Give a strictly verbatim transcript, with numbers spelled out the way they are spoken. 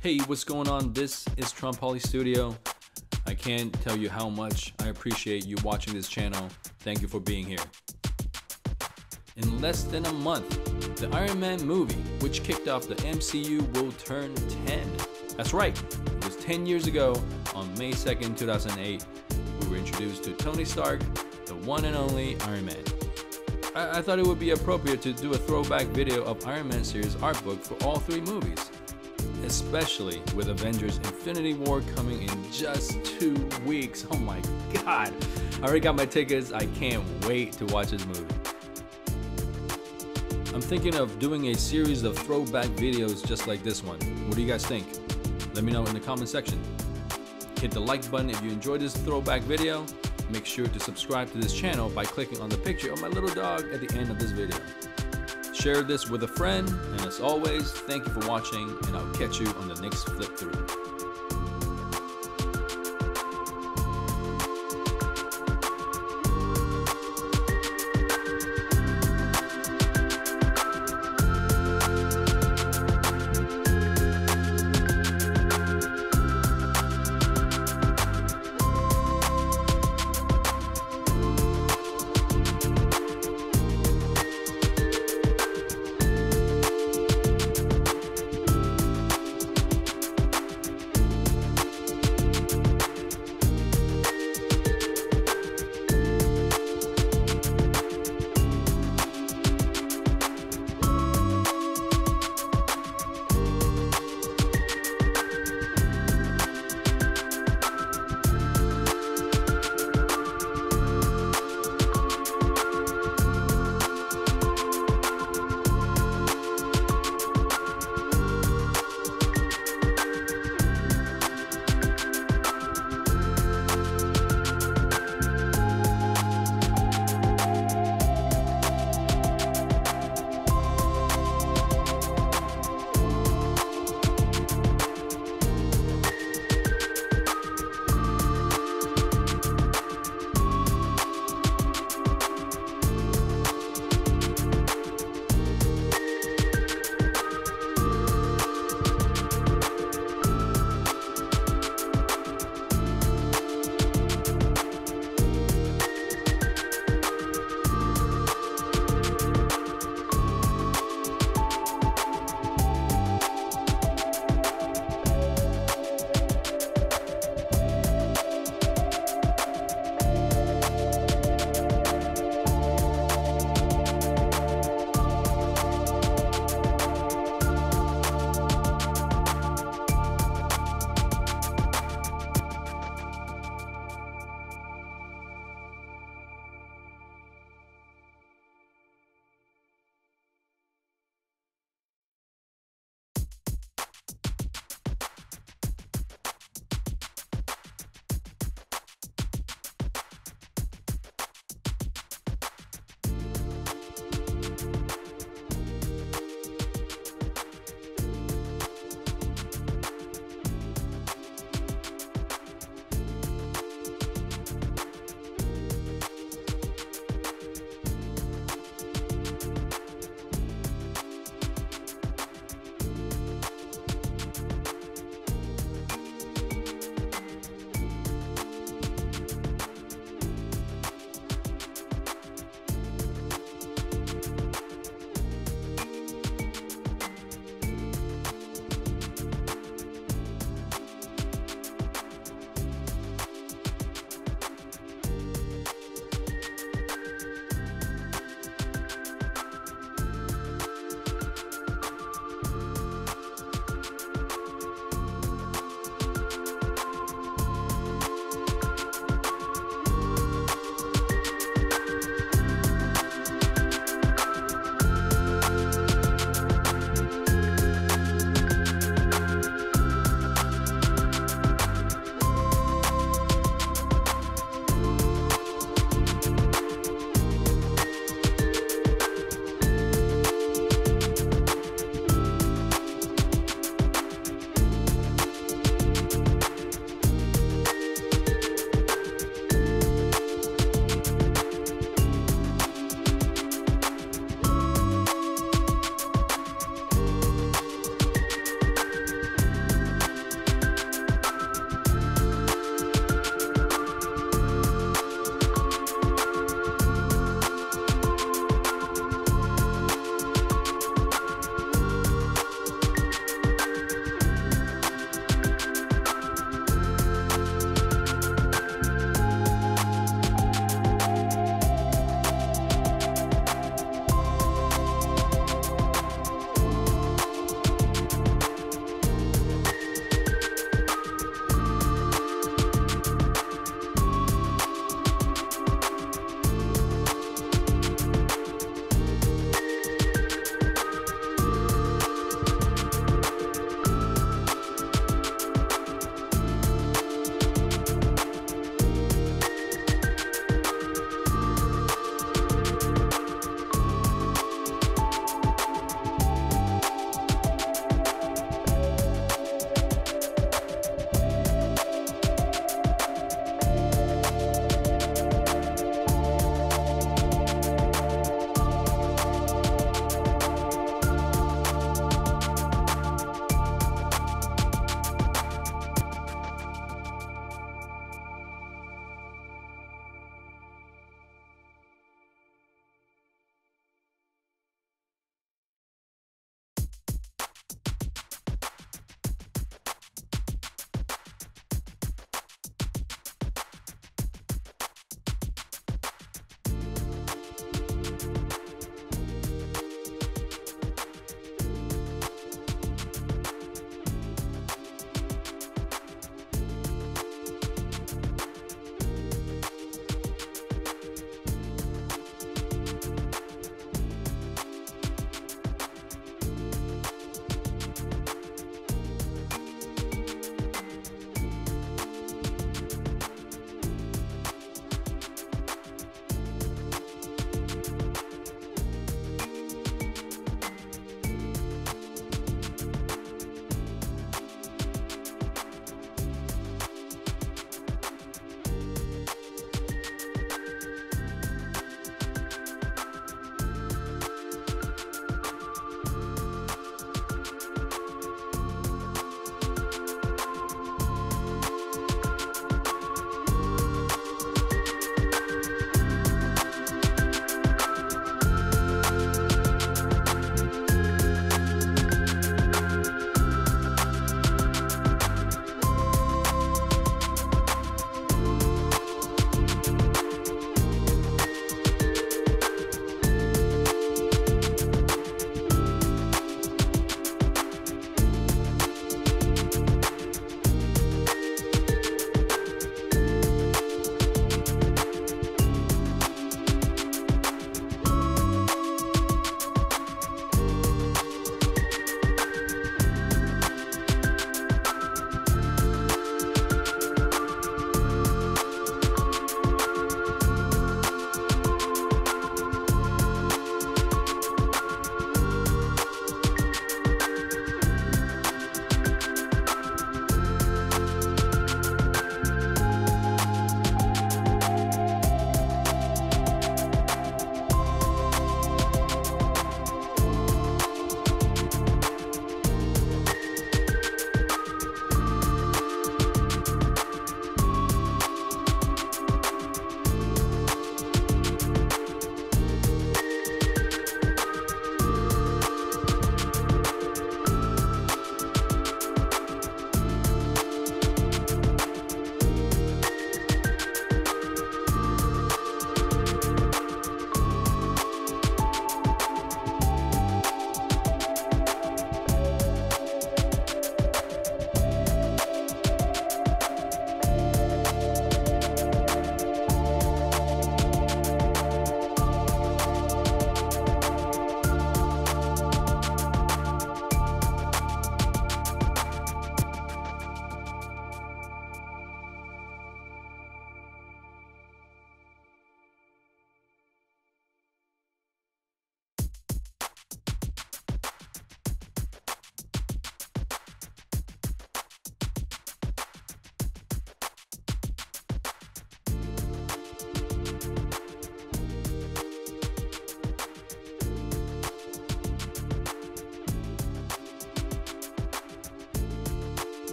Hey, what's going on? This is Trompoly Studio. I can't tell you how much I appreciate you watching this channel. Thank you for being here. In less than a month, the Iron Man movie, which kicked off the M C U, will turn ten. That's right, it was ten years ago on May second, two thousand eight. We were introduced to Tony Stark, the one and only Iron Man. I, I thought it would be appropriate to do a throwback video of Iron Man series art book for all three movies, especially with Avengers: Infinity War coming in just two weeks. Oh my God. I already got my tickets. I can't wait to watch this movie. I'm thinking of doing a series of throwback videos just like this one. What do you guys think? Let me know in the comment section. Hit the like button if you enjoyed this throwback video. Make sure to subscribe to this channel by clicking on the picture of my little dog at the end of this video. Share this with a friend, and as always, thank you for watching, and I'll catch you on the next flip through.